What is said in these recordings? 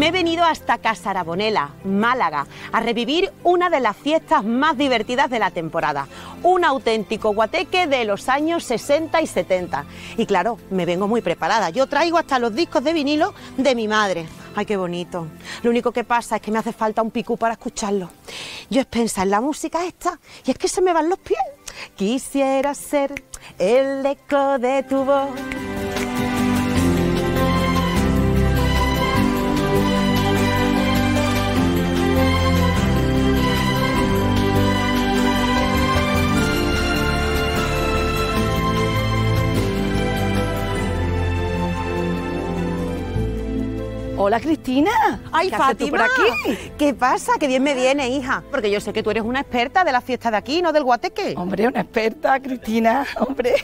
Me he venido hasta Casarabonela, Málaga, a revivir una de las fiestas más divertidas de la temporada. Un auténtico guateque de los años 60 y 70. Y claro, me vengo muy preparada. Yo traigo hasta los discos de vinilo de mi madre. ¡Ay, qué bonito! Lo único que pasa es que me hace falta un picú para escucharlo. Yo es pensar en la música esta y es que se me van los pies. Quisiera ser el eco de tu voz. Hola, Cristina. Ay, ¿qué Fátima, haces tú por aquí? ¿Qué pasa? Qué bien me viene, hija. Porque yo sé que tú eres una experta de la fiesta de aquí, no del guateque. Hombre, una experta, Cristina, hombre.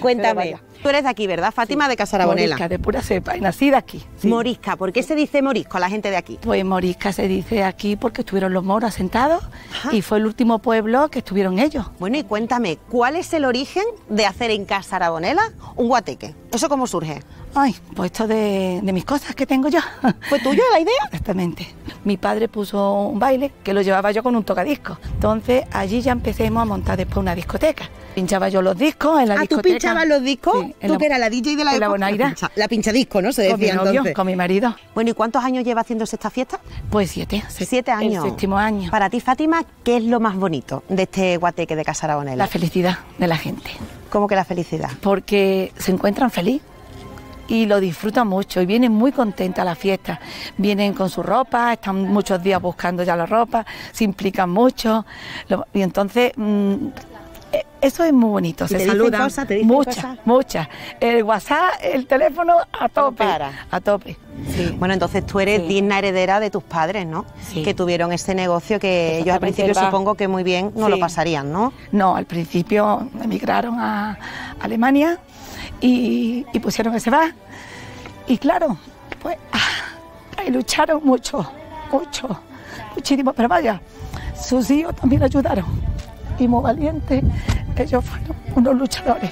Cuéntame. Tú eres de aquí, ¿verdad, Fátima? Sí, de Casarabonela. Morisca, de pura cepa, y nacida aquí. Sí. Morisca, ¿por qué se dice morisco a la gente de aquí? Pues morisca se dice aquí porque estuvieron los moros asentados. Ajá. Y fue el último pueblo que estuvieron ellos. Bueno, y cuéntame, ¿cuál es el origen de hacer en Casarabonela un guateque? ¿Eso cómo surge? Ay, pues esto de mis cosas que tengo yo. ¿Fue tuya la idea? Exactamente. Mi padre puso un baile que lo llevaba yo con un tocadiscos. Entonces allí ya empecemos a montar después una discoteca. Pinchaba yo los discos en la discoteca. ¿Ah, tú pinchabas los discos? Sí, tú que eras la DJ de la época. La pinchadisco, ¿no? Se decía con mi novio, entonces. Con mi marido. Bueno, ¿y cuántos años lleva haciéndose esta fiesta? Pues 7. 7 años. El séptimo año. Para ti, Fátima, ¿qué es lo más bonito de este guateque de Casarabonela? La felicidad de la gente. ¿Cómo que la felicidad? Porque se encuentran feliz. Y lo disfrutan mucho y vienen muy contentas a la fiesta. Vienen con su ropa, están muchos días buscando ya la ropa, se implican mucho. Y entonces, eso es muy bonito. Se saludan muchas. El WhatsApp, el teléfono a tope. A tope. Sí. Bueno, entonces tú eres digna heredera de tus padres, ¿no? Sí. Que tuvieron ese negocio que ellos al principio supongo que muy bien no lo pasarían, ¿no? No, al principio emigraron a Alemania. Y pusieron ese bar y claro, pues ahí lucharon muchísimo, pero vaya, sus hijos también ayudaron y muy valientes, ellos fueron unos luchadores.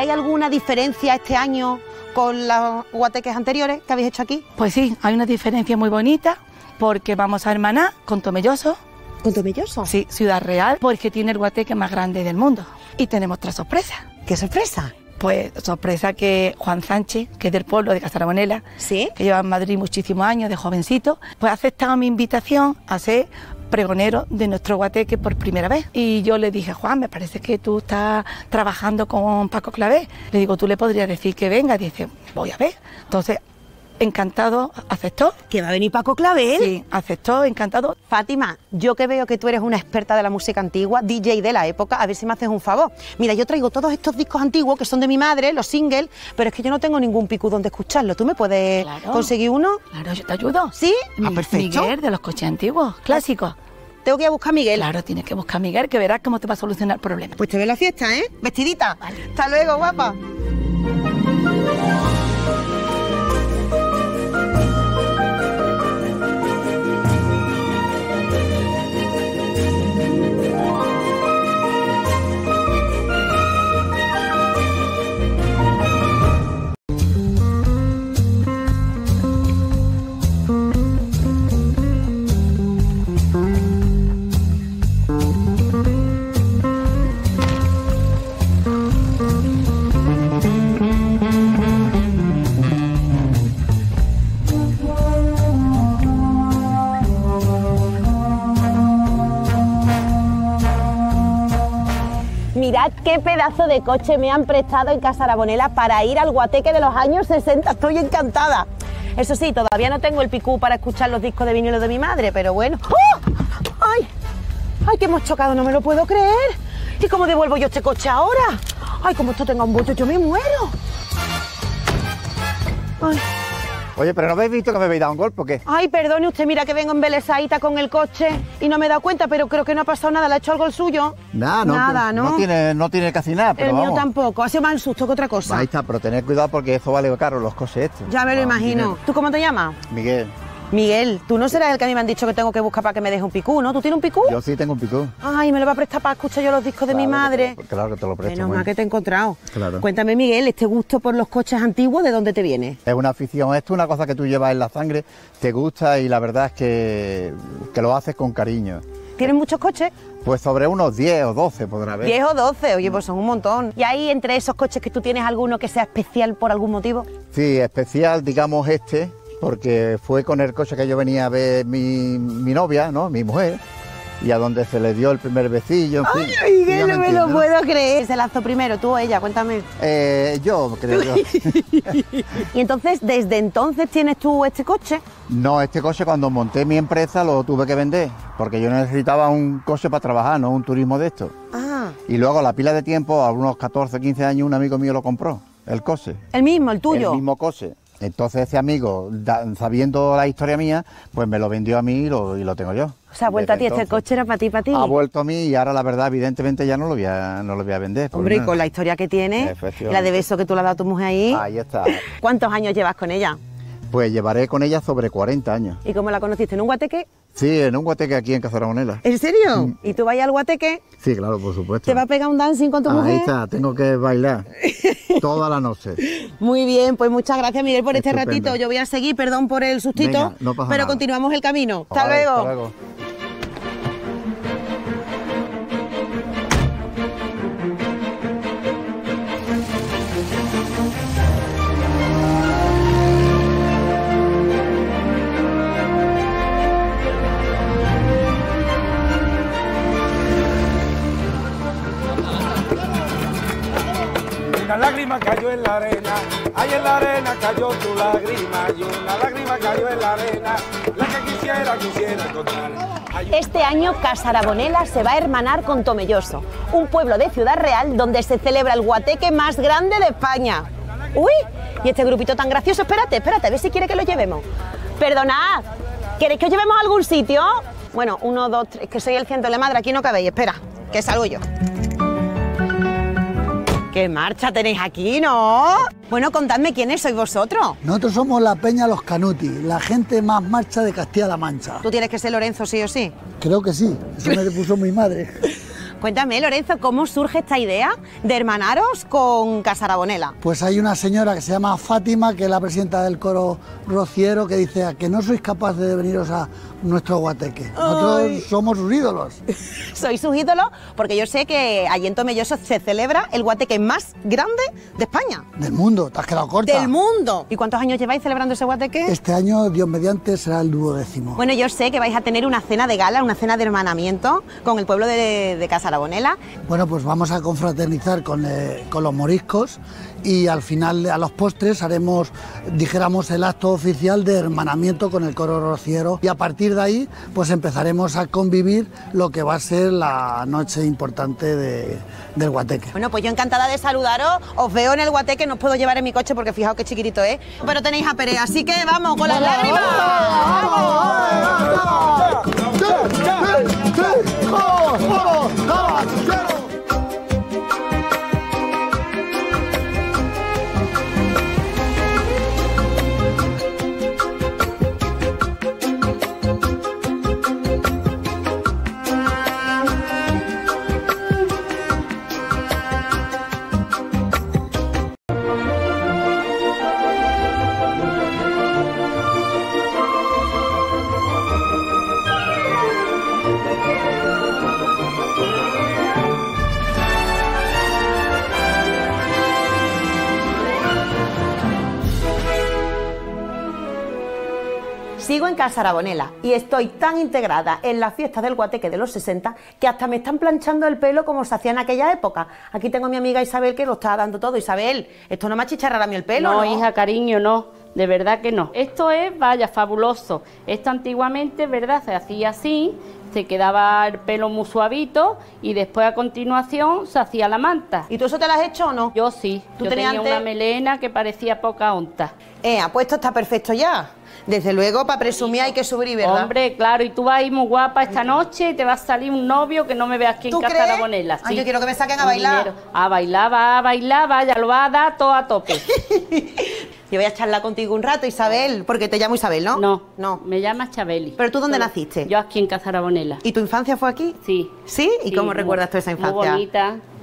¿Hay alguna diferencia este año con los guateques anteriores que habéis hecho aquí? Pues sí, hay una diferencia muy bonita porque vamos a hermanar con Tomelloso. ¿Con Tomelloso? Sí, Ciudad Real, porque tiene el guateque más grande del mundo. Y tenemos otra sorpresa. ¿Qué sorpresa? Pues sorpresa que Juan Sánchez, que es del pueblo de Casarabonela, ¿sí?, que lleva en Madrid muchísimos años de jovencito, pues ha aceptado mi invitación a ser pregonero de nuestro guateque por primera vez. Y yo le dije, Juan, me parece que tú estás trabajando con Paco Clavel. Le digo, ¿tú le podrías decir que venga? Y dice, voy a ver. Entonces, encantado, aceptó. ¿Que va a venir Paco Clavel? Sí, aceptó, encantado. Fátima, yo que veo que tú eres una experta de la música antigua, DJ de la época, a ver si me haces un favor. Mira, yo traigo todos estos discos antiguos que son de mi madre, los singles, pero es que yo no tengo ningún picú donde escucharlo. ¿Tú me puedes conseguir uno? Claro, yo te ayudo. ¿Sí? Ah, perfecto. Miguel, de los coches antiguos, clásicos. Tengo que ir a buscar a Miguel. Claro, tienes que buscar a Miguel, que verás cómo te va a solucionar el problema. Pues te veo en la fiesta, ¿eh? Vestidita. Vale. Hasta luego, guapa. Mirad qué pedazo de coche me han prestado en Casarabonela para ir al guateque de los años 60. Estoy encantada. Eso sí, todavía no tengo el picú para escuchar los discos de vinilo de mi madre, pero bueno. ¡Oh! ¡Ay! ¡Ay, que hemos chocado! No me lo puedo creer. ¿Y cómo devuelvo yo este coche ahora? ¡Ay, como esto tenga un bote, yo me muero! Ay. Oye, pero ¿no habéis visto que me habéis dado un golpe o qué? Ay, perdone usted, mira que vengo embelesadita con el coche y no me he dado cuenta, pero creo que no ha pasado nada, ¿le ha hecho algo el suyo? Nada, no, nada, ¿no? No tiene casi nada, pero el vamos. Mío tampoco, ha sido más el susto que otra cosa. Ahí está, pero tened cuidado porque eso vale caro, los coches estos. Ya me lo imagino. Dinero. ¿Tú cómo te llamas? Miguel. Miguel, tú no serás el que a mí me han dicho que tengo que buscar para que me deje un picú, ¿no? ¿Tú tienes un picú? Yo sí tengo un picú. Ay, me lo va a prestar para escuchar yo los discos de mi madre. Claro que te lo presto. Menos mal que te he encontrado. Claro. Cuéntame, Miguel, este gusto por los coches antiguos, ¿de dónde te viene? Es una afición, esto es una cosa que tú llevas en la sangre, te gusta y la verdad es que lo haces con cariño. ¿Tienes muchos coches? Pues sobre unos 10 o 12 podrá haber. 10 o 12, oye, pues son un montón. ¿Y hay entre esos coches que tú tienes alguno que sea especial por algún motivo? Sí, especial, digamos este, porque fue con el coche que yo venía a ver mi novia, ¿no? Mi mujer, y a donde se le dio el primer besillo. ¡Ay, fin, Miguel, no me lo puedo creer! ¿Se lanzó primero tú o ella? Cuéntame. Yo, creo yo. ¿Y entonces, desde entonces tienes tú este coche? No, este coche cuando monté mi empresa lo tuve que vender, porque yo necesitaba un coche para trabajar, no un turismo de esto. Ah. Y luego, a la pila de tiempo, a unos 14, 15 años, un amigo mío lo compró, el coche. ¿El mismo, el tuyo? El mismo coche. Entonces ese amigo, sabiendo la historia mía, pues me lo vendió a mí y lo tengo yo. O sea, ha vuelto a ti, este coche era para ti, para ti. Ha vuelto a mí y ahora la verdad, evidentemente ya no lo voy a vender. Hombre, y con la historia que tiene, la de beso que tú le has dado a tu mujer ahí. Ahí está. ¿Cuántos años llevas con ella? Pues llevaré con ella sobre 40 años. ¿Y cómo la conociste? ¿En un guateque? Sí, en un guateque aquí en Casarabonela. ¿En serio? Mm. ¿Y tú vas al guateque? Sí, claro, por supuesto. ¿Te va a pegar un dancing con tu mujer? Ahí está, tengo que bailar toda la noche. Muy bien, pues muchas gracias, Miguel, por este ratito. Yo voy a seguir, perdón por el sustito, venga, no pasa pero nada. Continuamos el camino. Hasta luego. Hasta luego. Una lágrima cayó en la arena, ahí en la arena cayó tu lágrima, y una lágrima cayó en la arena, la que quisiera encontrar. Este año Casarabonela se va a hermanar con Tomelloso, un pueblo de Ciudad Real donde se celebra el guateque más grande de España. ¡Uy! Y este grupito tan gracioso, espérate, a ver si quiere que lo llevemos. Perdonad, ¿queréis que os llevemos a algún sitio? Bueno, 1, 2, 3, es que soy el ciento de la madre, aquí no cabéis, espera, que salgo yo. ¡Qué marcha tenéis aquí, ¿no? Bueno, contadme quiénes sois vosotros. Nosotros somos la peña Los Canuti, la gente más marcha de Castilla-La Mancha. ¿Tú tienes que ser Lorenzo sí o sí? Creo que sí, eso me lo puso mi madre. Cuéntame, Lorenzo, ¿cómo surge esta idea de hermanaros con Casarabonela? Pues hay una señora que se llama Fátima, que es la presidenta del coro rociero, que dice que no sois capaces de veniros a nuestro guateque. Nosotros somos sus ídolos. Sois sus ídolos porque yo sé que allí en Tomelloso se celebra el guateque más grande de España. Del mundo, te has quedado corta. Del mundo. ¿Y cuántos años lleváis celebrando ese guateque? Este año, Dios mediante, será el 12º. Bueno, yo sé que vais a tener una cena de gala, una cena de hermanamiento con el pueblo de Casarabonela. Bueno, pues vamos a confraternizar con los moriscos y al final, a los postres, haremos, dijéramos, el acto oficial de hermanamiento con el coro rociero y a partir de ahí pues empezaremos a convivir lo que va a ser la noche importante del guateque. Bueno, pues yo encantada de saludaros, os veo en el guateque, no os puedo llevar en mi coche porque fijaos qué chiquitito es, pero tenéis a Pere, así que vamos con las lágrimas. ¡Vamos! Sigo en Casarabonela y estoy tan integrada en las fiestas del guateque de los 60 que hasta me están planchando el pelo como se hacía en aquella época. Aquí tengo a mi amiga Isabel que lo está dando todo. Isabel, esto no me achicharrará a mí el pelo, ¿no? No, hija, cariño, no. De verdad que no. Esto es, vaya, fabuloso. Esto antiguamente, ¿verdad? Se hacía así, se quedaba el pelo muy suavito y después a continuación se hacía la manta. ¿Y tú eso te lo has hecho o no? Yo sí. Yo tenía una melena que parecía poca onta. Pues esto está perfecto ya. Desde luego, para presumir hay que subir, ¿verdad? Hombre, claro, y tú vas a ir muy guapa esta noche y te va a salir un novio que no me veas aquí en Casarabonela. ¿Sí? Ay, yo quiero que me saquen a bailar. A bailar, va, ya lo va a dar todo a tope. Yo voy a charlar contigo un rato, Isabel, porque te llamo Isabel, ¿no? No, no. Me llamas Chabeli. ¿Pero tú dónde naciste? Yo aquí en Casarabonela. ¿Y tu infancia fue aquí? Sí. ¿Sí? ¿Y cómo recuerdas tú esa infancia?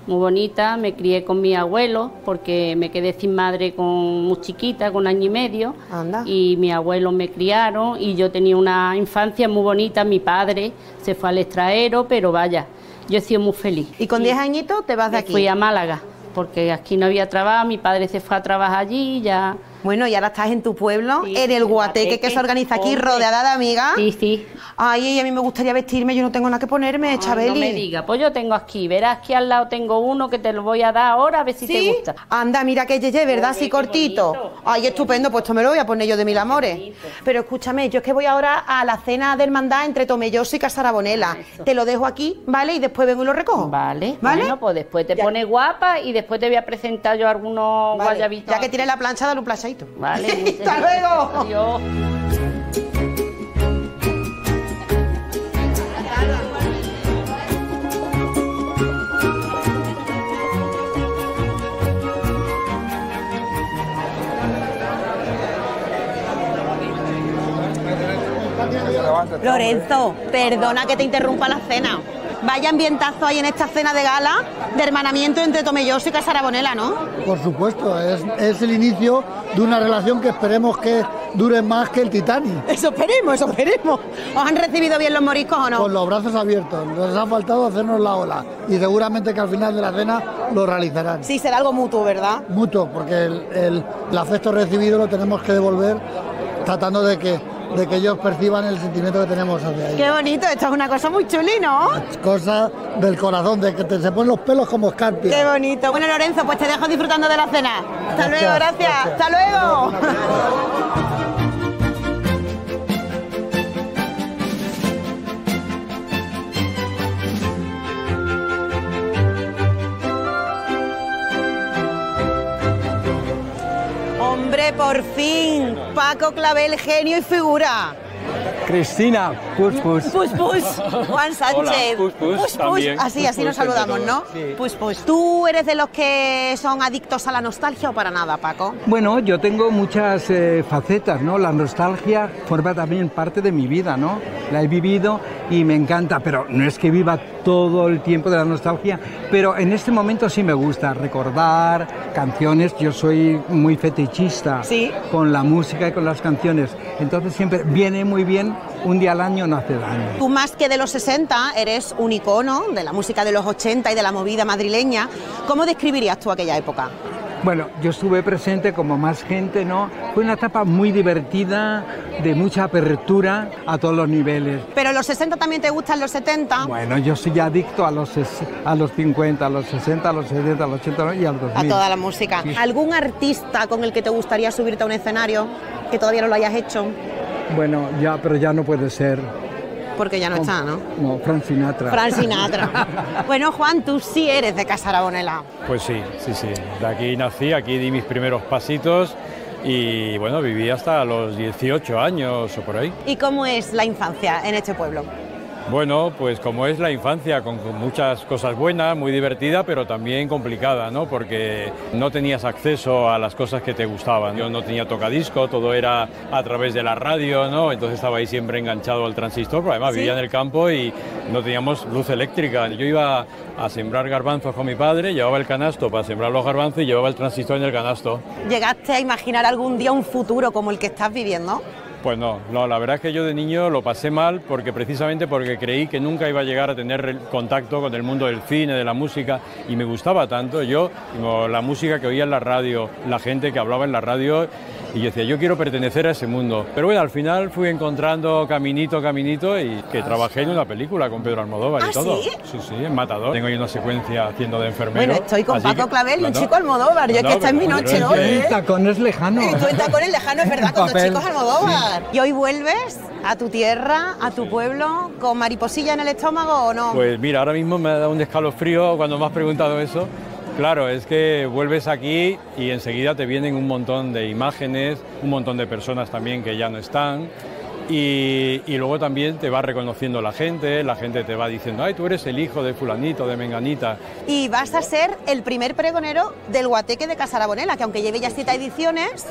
Muy bonita, me crié con mi abuelo porque me quedé sin madre muy chiquita, con 1 año y medio. Anda. Y mi abuelo me criaron y yo tenía una infancia muy bonita. Mi padre se fue al extranjero, pero vaya, yo he sido muy feliz. ¿Y con 10 añitos te vas de aquí? Fui a Málaga porque aquí no había trabajo, mi padre se fue a trabajar allí y ya... Bueno, y ahora estás en tu pueblo, sí, en el guateque que se organiza aquí, rodeada de amigas. Sí, sí. Ay, a mí me gustaría vestirme, yo no tengo nada que ponerme, ay, Chabeli. No me diga, pues yo tengo aquí, verás que al lado tengo uno que te lo voy a dar ahora, a ver si te gusta. Anda, mira que yeye, ¿verdad? Así cortito. Bonito. Ay, estupendo, pues esto me lo voy a poner yo de mil amores. Pero escúchame, yo es que voy ahora a la cena de hermandad entre Tomelloso y Casarabonela. Ah, te lo dejo aquí, ¿vale? Y después vengo y lo recojo. Vale, vale. Bueno, pues después te pones guapa y después te voy a presentar yo algunos guayabitos. Ya que tienes la plancha, dale un planchadito. Vale, hasta luego. Adiós. Lorenzo, perdona que te interrumpa la cena. Vaya ambientazo hay en esta cena de gala de hermanamiento entre Tomelloso y Casarabonela, ¿no? Por supuesto, es el inicio de una relación que esperemos que dure más que el Titanic. Eso esperemos, eso esperemos. ¿Os han recibido bien los moriscos o no? Con los brazos abiertos, nos ha faltado hacernos la ola y seguramente que al final de la cena lo realizarán. Sí, será algo mutuo, ¿verdad? Mutuo, porque el afecto recibido lo tenemos que devolver tratando de que ellos perciban el sentimiento que tenemos hacia ellos. ¡Qué bonito! Esto es una cosa muy chuli, ¿no? Es cosa del corazón, de que se ponen los pelos como escarpias. ¡Qué bonito! Bueno, Lorenzo, pues te dejo disfrutando de la cena. Hasta luego, gracias. ¡Hasta luego! Por fin, Paco Clavel, genio y figura. Cristina, pus pus. Pus pus. Juan Sánchez. Hola, pus pus. Pus, pus. Así nos saludamos, ¿no? Sí. Pus pus. ¿Tú eres de los que son adictos a la nostalgia o para nada, Paco? Bueno, yo tengo muchas facetas, ¿no? La nostalgia forma también parte de mi vida, ¿no? La he vivido y me encanta, pero no es que viva todo el tiempo de la nostalgia, pero en este momento sí me gusta recordar canciones. Yo soy muy fetichista con la música y con las canciones, entonces siempre viene muy bien un día al año, no hace daño. Tú más que de los 60 eres un icono de la música de los 80 y de la movida madrileña. ¿Cómo describirías tú aquella época? Bueno, yo estuve presente como más gente, ¿no? Fue una etapa muy divertida, de mucha apertura a todos los niveles. ¿Pero los 60 también te gustan los 70? Bueno, yo soy adicto a los 50, a los 60, a los 70, a los 80 y a los 2000. A toda la música. Sí. ¿Algún artista con el que te gustaría subirte a un escenario que todavía no lo hayas hecho? Bueno, ya, pero ya no puede ser. Porque ya no está, ¿no? No, Frank Sinatra. Frank Sinatra. Bueno, Juan, tú sí eres de Casarabonela. Pues sí, sí, sí. De aquí nací, aquí di mis primeros pasitos y, bueno, viví hasta los 18 años o por ahí. ¿Y cómo es la infancia en este pueblo? Bueno, pues como es la infancia, con muchas cosas buenas, muy divertida, pero también complicada, ¿no? Porque no tenías acceso a las cosas que te gustaban. Yo no tenía tocadisco, todo era a través de la radio, ¿no? Entonces estaba ahí siempre enganchado al transistor, pero además vivía en el campo y no teníamos luz eléctrica. Yo iba a sembrar garbanzos con mi padre, llevaba el canasto para sembrar los garbanzos y llevaba el transistor en el canasto. ¿Llegaste a imaginar algún día un futuro como el que estás viviendo? Pues no, no, la verdad es que yo de niño lo pasé mal porque precisamente porque creí que nunca iba a llegar a tener contacto con el mundo del cine, de la música, y me gustaba tanto yo, como la música que oía en la radio, la gente que hablaba en la radio, y yo decía, yo quiero pertenecer a ese mundo. Pero bueno, al final fui encontrando caminito, caminito, y que trabajé en una película con Pedro Almodóvar y todo. ¿Sí? Sí, sí, en Matador. Tengo ahí una secuencia haciendo de enfermero. Bueno, estoy con Paco Clavel y un chico Almodóvar, yo es que está en mi noche hoy. El tacón es lejano. Tú el tacón es lejano, es verdad, con dos chicos Almodóvar. ¿Y hoy vuelves a tu tierra, a tu pueblo, con mariposilla en el estómago o no? Pues mira, ahora mismo me ha dado un escalofrío cuando me has preguntado eso. Claro, es que vuelves aquí y enseguida te vienen un montón de imágenes, un montón de personas también que ya no están. Y luego también te va reconociendo la gente te va diciendo, ay, tú eres el hijo de fulanito, de menganita. Y vas a ser el primer pregonero del guateque de Casarabonela, que aunque lleve ya 7 ediciones,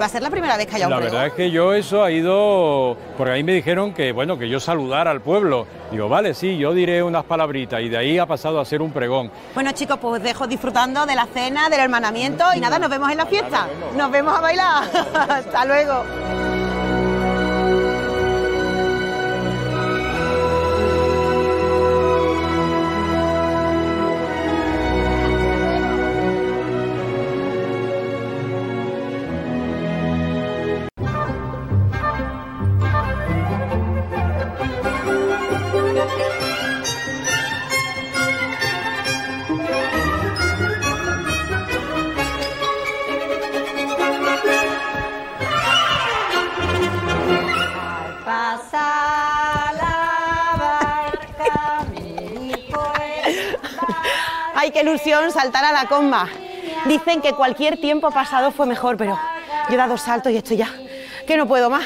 va a ser la primera vez que haya un pregón. La verdad es que yo eso ha ido, porque ahí me dijeron que, bueno, que yo saludara al pueblo. Digo, vale, sí, yo diré unas palabritas y de ahí ha pasado a ser un pregón. Bueno, chicos, pues dejo disfrutando de la cena, del hermanamiento y nada, nos vemos en la fiesta. Nos vemos a bailar. Hasta luego. Qué ilusión saltar a la comba. Dicen que cualquier tiempo pasado fue mejor, pero yo he dado saltos y estoy ya, que no puedo más.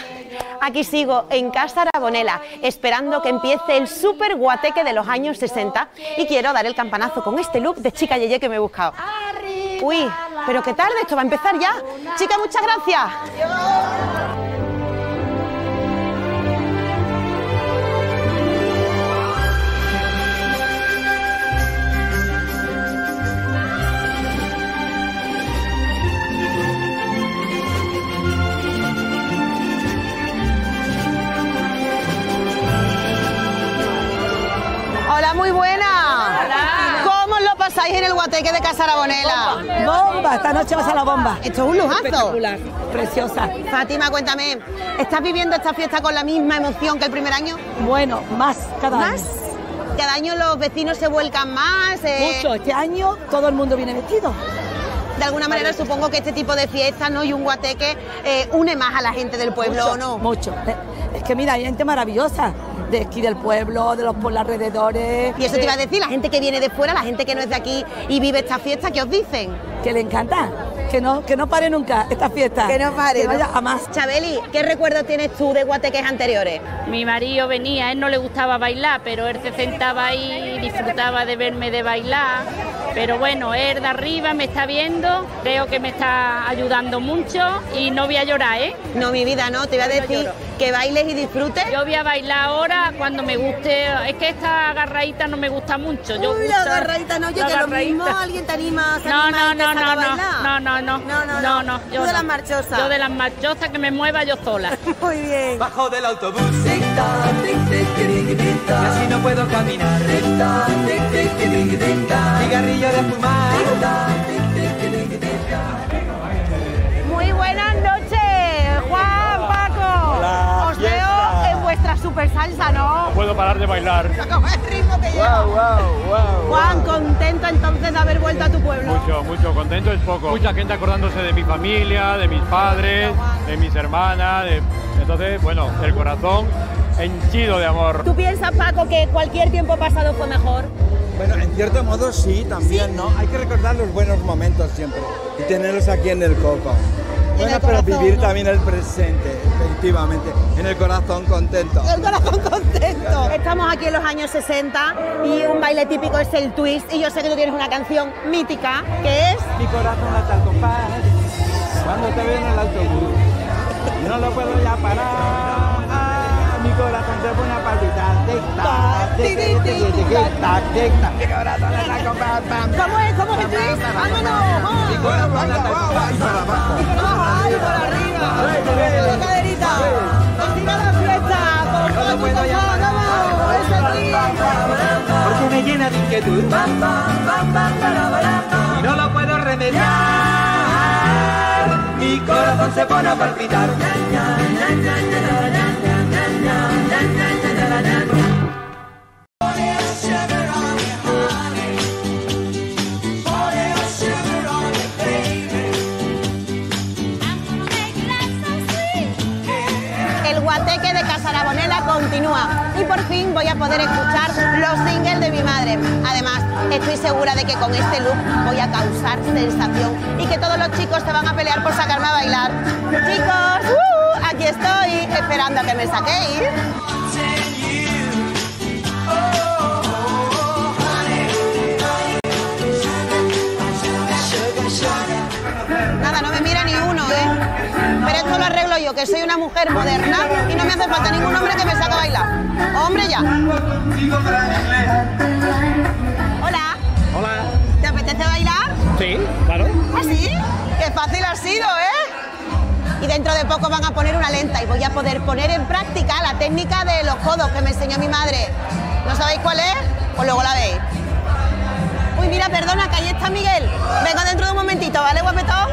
Aquí sigo en Casarabonela, esperando que empiece el super guateque de los años 60 y quiero dar el campanazo con este look de chica yeye que me he buscado. Uy, pero qué tarde, esto va a empezar ya. Chica, muchas gracias. Muy buena. Hola. ¿Cómo os lo pasáis en el guateque de Casarabonela? Bomba. Bomba, esta noche va a ser la bomba. Esto es un lujazo. Espectacular, preciosa. Fátima, cuéntame, ¿estás viviendo esta fiesta con la misma emoción que el primer año? Bueno, más cada año. Cada año los vecinos se vuelcan más. Mucho, este año todo el mundo viene vestido. De alguna manera supongo que este tipo de fiestas, ¿no?, y un guateque une más a la gente del pueblo, mucho, ¿o no? Mucho. Es que mira, hay gente maravillosa de aquí del pueblo, de los por alrededores. Y eso te iba a decir, la gente que viene de fuera, la gente que no es de aquí y vive esta fiesta, ¿qué os dicen? Que le encanta, que no pare nunca esta fiesta. Que no pare, que vaya a más. Chabeli, ¿qué recuerdos tienes tú de guateques anteriores? Mi marido venía, a él no le gustaba bailar, pero él se sentaba ahí y disfrutaba de verme de bailar. Pero bueno, él de arriba me está viendo, creo que me está ayudando mucho y no voy a llorar, ¿eh? No, mi vida, no, te voy a decir que bailes y disfrutes. Yo voy a bailar ahora cuando me guste, es que esta agarradita no me gusta mucho. Yo la agarradita no, yo que lo mismo, alguien te anima, No, yo de las marchosas. Yo de las marchosas, que me mueva yo sola. Muy bien. Bajo del autobús. Casi no puedo caminar. Cigarrillo de fumar. Muy buenas noches, Juan, Paco. Hola, os veo en vuestra super salsa, ¿no? No puedo parar de bailar. El ritmo que lleva. Wow. Juan, contento entonces de haber vuelto a tu pueblo. Mucho, contento es poco. Mucha gente acordándose de mi familia, de mis padres, de mis hermanas. Entonces, bueno, el corazón henchido de amor. ¿Tú piensas, Paco, que cualquier tiempo pasado fue mejor? Bueno, en cierto modo sí, también, ¿sí? ¿No? Hay que recordar los buenos momentos siempre y tenerlos aquí en el coco. Bueno, pero vivir también el presente, efectivamente, en el corazón contento. El corazón contento. Estamos aquí en los años 60 y un baile típico es el twist y yo sé que tú tienes una canción mítica que es... Mi corazón late al compás, cuando te ven en el autobús, no lo puedo ya parar. Mi corazón se pone a palpitar. ¿Cómo es el twist? ¡Vámonos! Mi corazón late al compás y para abajo. Y para arriba. La caderita. Continúa la fiesta. Por todo tu papá. Ese twist. Porque me llena de inquietud. Y no lo puedo remediar. Mi corazón se pone a palpitar. El guateque de Casarabonela continúa y por fin voy a poder escuchar los singles de mi madre. Además, estoy segura de que con este look voy a causar sensación y que todos los chicos se van a pelear por sacarme a bailar. Chicos, aquí estoy. aquí esperando a que me saquéis. Nada, no me mira ni uno, ¿eh? Pero esto lo arreglo yo, que soy una mujer moderna y no me hace falta ningún hombre que me saque a bailar. ¡Hombre, ya! Hola. Hola. ¿Te apetece bailar? Sí, claro. ¿Ah, sí? ¡Qué fácil ha sido, eh! Y dentro de poco van a poner una lenta y voy a poder poner en práctica la técnica de los codos que me enseñó mi madre. ¿No sabéis cuál es? Pues luego la veis. Uy, mira, perdona, que ahí está Miguel. Vengo dentro de un momentito, ¿vale, guapetón?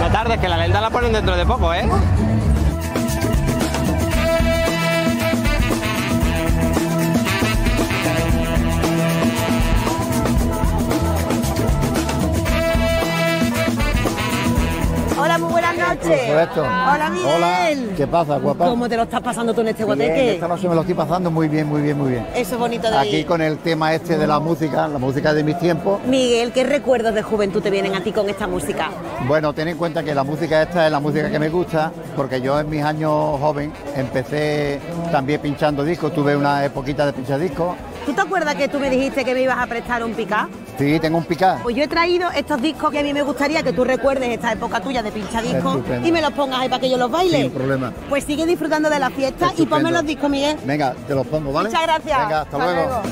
No tardes, que la lenta la ponen dentro de poco, ¿eh? Hola, muy buenas noches. Hola, Miguel. Hola. ¿Qué pasa, guapa? ¿Cómo te lo estás pasando tú en este guateque? Bien, esta noche me lo estoy pasando muy bien, muy bien, muy bien. Eso es bonito de aquí ir. Con el tema este de la música de mis tiempos. Miguel, ¿qué recuerdos de juventud te vienen a ti con esta música? Bueno, ten en cuenta que la música esta es la música que me gusta, porque yo en mis años joven empecé también pinchando discos, tuve una época de pinchar discos. ¿Tú te acuerdas que tú me dijiste que me ibas a prestar un picá? Sí, tengo un picá. Pues yo he traído estos discos que a mí me gustaría que tú recuerdes esta época tuya de pinchadiscos y me los pongas ahí para que yo los baile. Sin problema. Pues sigue disfrutando de la fiesta. Estupendo. Y ponme los discos, Miguel. Venga, te los pongo, ¿vale? Muchas gracias. Venga, hasta luego.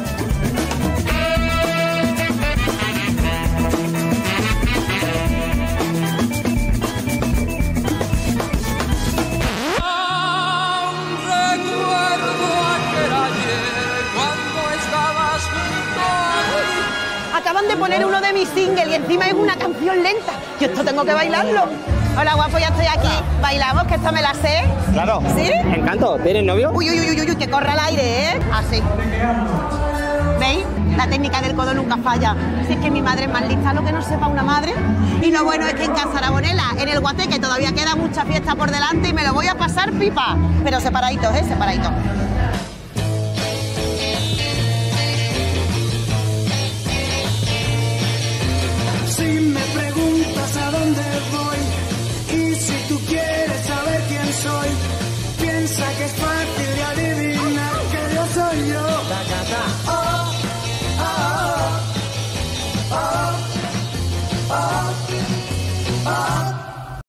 Acaban de poner uno de mis singles y encima es una canción lenta. Yo esto tengo que bailarlo. Hola, guapo, ya estoy aquí. ¿Bailamos? Que esto me la sé. Claro. ¿Sí? Encanto. ¿Tienes novio? Uy, uy, uy, uy, que corra al aire, ¿eh? Así. ¿Veis? La técnica del codo nunca falla. Si es que mi madre es más lista, lo que no sepa una madre. Y lo bueno es que en Casarabonela, en el guateque, todavía queda mucha fiesta por delante y me lo voy a pasar pipa. Pero separaditos, ¿eh? Separaditos. Si me preguntas a dónde voy y si tú quieres saber quién soy, piensa que es fácil.